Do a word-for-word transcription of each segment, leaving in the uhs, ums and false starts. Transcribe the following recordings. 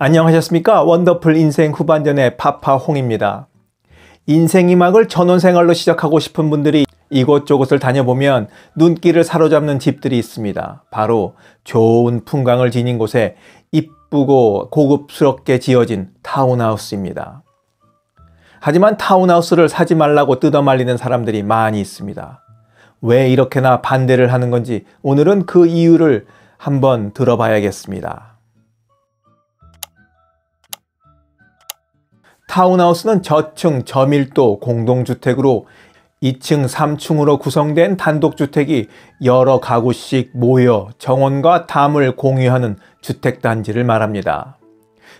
안녕하셨습니까? 원더풀 인생 후반전의 파파홍입니다. 인생이 막을 전원생활로 시작하고 싶은 분들이 이곳저곳을 다녀보면 눈길을 사로잡는 집들이 있습니다. 바로 좋은 풍광을 지닌 곳에 이쁘고 고급스럽게 지어진 타운하우스입니다. 하지만 타운하우스를 사지 말라고 뜯어말리는 사람들이 많이 있습니다. 왜 이렇게나 반대를 하는 건지 오늘은 그 이유를 한번 들어봐야겠습니다. 타운하우스는 저층 저밀도 공동주택으로 이층 삼층으로 구성된 단독주택이 여러 가구씩 모여 정원과 담을 공유하는 주택단지를 말합니다.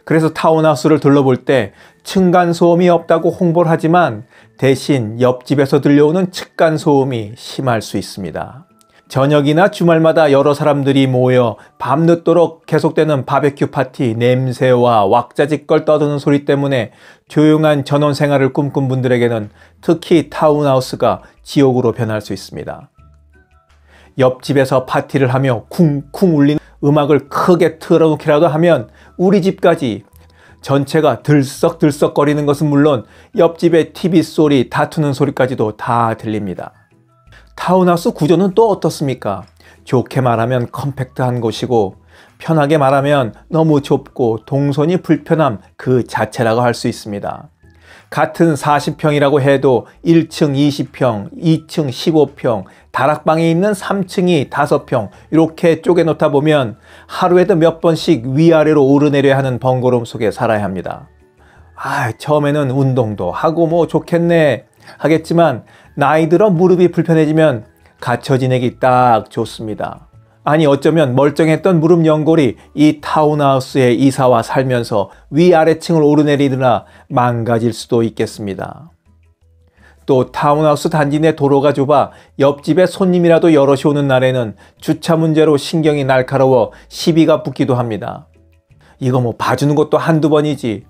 그래서 타운하우스를 둘러볼 때 층간소음이 없다고 홍보를 하지만 대신 옆집에서 들려오는 측간소음이 심할 수 있습니다. 저녁이나 주말마다 여러 사람들이 모여 밤늦도록 계속되는 바베큐 파티 냄새와 왁자지껄 떠드는 소리 때문에 조용한 전원생활을 꿈꾼 분들에게는 특히 타운하우스가 지옥으로 변할 수 있습니다. 옆집에서 파티를 하며 쿵쿵 울리는 음악을 크게 틀어놓기라도 하면 우리 집까지 전체가 들썩들썩거리는 것은 물론 옆집의 티비 소리, 다투는 소리까지도 다 들립니다. 타운하우스 구조는 또 어떻습니까? 좋게 말하면 컴팩트한 곳이고 편하게 말하면 너무 좁고 동선이 불편함 그 자체라고 할 수 있습니다. 같은 사십평이라고 해도 일층 이십평, 이층 십오평, 다락방에 있는 삼층이 다섯평 이렇게 쪼개놓다 보면 하루에도 몇 번씩 위아래로 오르내려 하는 번거로움 속에 살아야 합니다. 아, 처음에는 운동도 하고 뭐 좋겠네 하겠지만 나이 들어 무릎이 불편해지면 갇혀 지내기 딱 좋습니다. 아니 어쩌면 멀쩡했던 무릎 연골이 이 타운하우스에 이사와 살면서 위아래층을 오르내리느라 망가질 수도 있겠습니다. 또 타운하우스 단지 내 도로가 좁아 옆집에 손님이라도 여럿이 오는 날에는 주차 문제로 신경이 날카로워 시비가 붙기도 합니다. 이거 뭐 봐주는 것도 한두 번이지.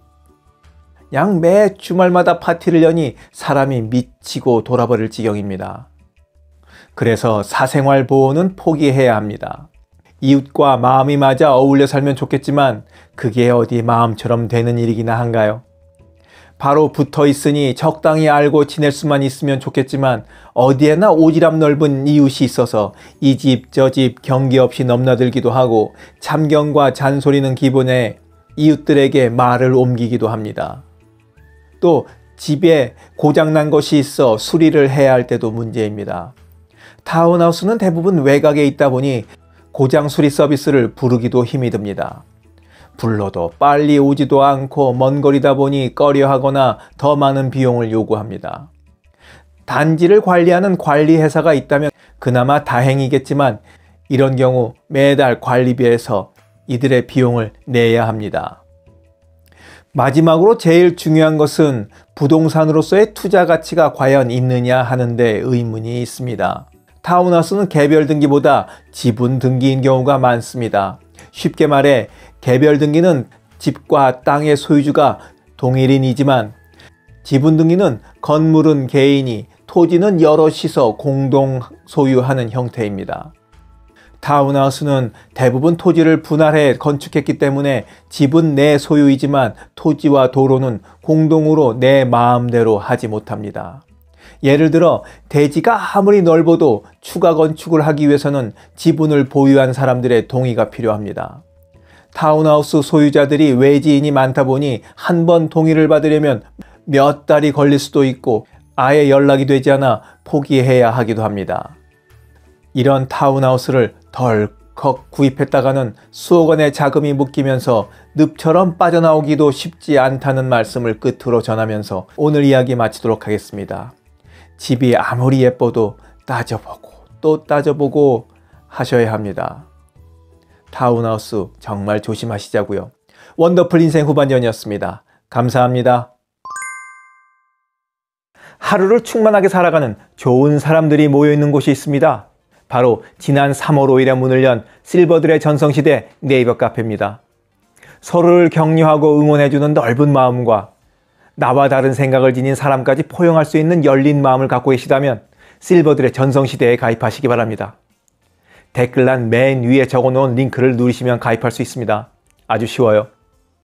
양 매 주말마다 파티를 여니 사람이 미치고 돌아버릴 지경입니다. 그래서 사생활 보호는 포기해야 합니다. 이웃과 마음이 맞아 어울려 살면 좋겠지만 그게 어디 마음처럼 되는 일이기나 한가요? 바로 붙어 있으니 적당히 알고 지낼 수만 있으면 좋겠지만 어디에나 오지랖 넓은 이웃이 있어서 이 집 저 집 경계 없이 넘나들기도 하고 참견과 잔소리는 기본에 이웃들에게 말을 옮기기도 합니다. 또 집에 고장난 것이 있어 수리를 해야 할 때도 문제입니다. 타운하우스는 대부분 외곽에 있다 보니 고장 수리 서비스를 부르기도 힘이 듭니다. 불러도 빨리 오지도 않고 먼 거리다 보니 꺼려하거나 더 많은 비용을 요구합니다. 단지를 관리하는 관리회사가 있다면 그나마 다행이겠지만 이런 경우 매달 관리비에서 이들의 비용을 내야 합니다. 마지막으로 제일 중요한 것은 부동산으로서의 투자 가치가 과연 있느냐 하는 데 의문이 있습니다. 타운하우스는 개별 등기보다 지분 등기인 경우가 많습니다. 쉽게 말해 개별 등기는 집과 땅의 소유주가 동일인이지만 지분 등기는 건물은 개인이, 토지는 여럿이서 공동 소유하는 형태입니다. 타운하우스는 대부분 토지를 분할해 건축했기 때문에 집은 내 소유이지만 토지와 도로는 공동으로 내 마음대로 하지 못합니다. 예를 들어 대지가 아무리 넓어도 추가 건축을 하기 위해서는 지분을 보유한 사람들의 동의가 필요합니다. 타운하우스 소유자들이 외지인이 많다 보니 한 번 동의를 받으려면 몇 달이 걸릴 수도 있고 아예 연락이 되지 않아 포기해야 하기도 합니다. 이런 타운하우스를 덜컥 구입했다가는 수억 원의 자금이 묶이면서 늪처럼 빠져나오기도 쉽지 않다는 말씀을 끝으로 전하면서 오늘 이야기 마치도록 하겠습니다. 집이 아무리 예뻐도 따져보고 또 따져보고 하셔야 합니다. 타운하우스 정말 조심하시자고요. 원더풀 인생 후반전이었습니다. 감사합니다. 하루를 충만하게 살아가는 좋은 사람들이 모여있는 곳이 있습니다. 바로 지난 삼월 오일에 문을 연 실버들의 전성시대 네이버 카페입니다. 서로를 격려하고 응원해주는 넓은 마음과 나와 다른 생각을 지닌 사람까지 포용할 수 있는 열린 마음을 갖고 계시다면 실버들의 전성시대에 가입하시기 바랍니다. 댓글란 맨 위에 적어놓은 링크를 누르시면 가입할 수 있습니다. 아주 쉬워요.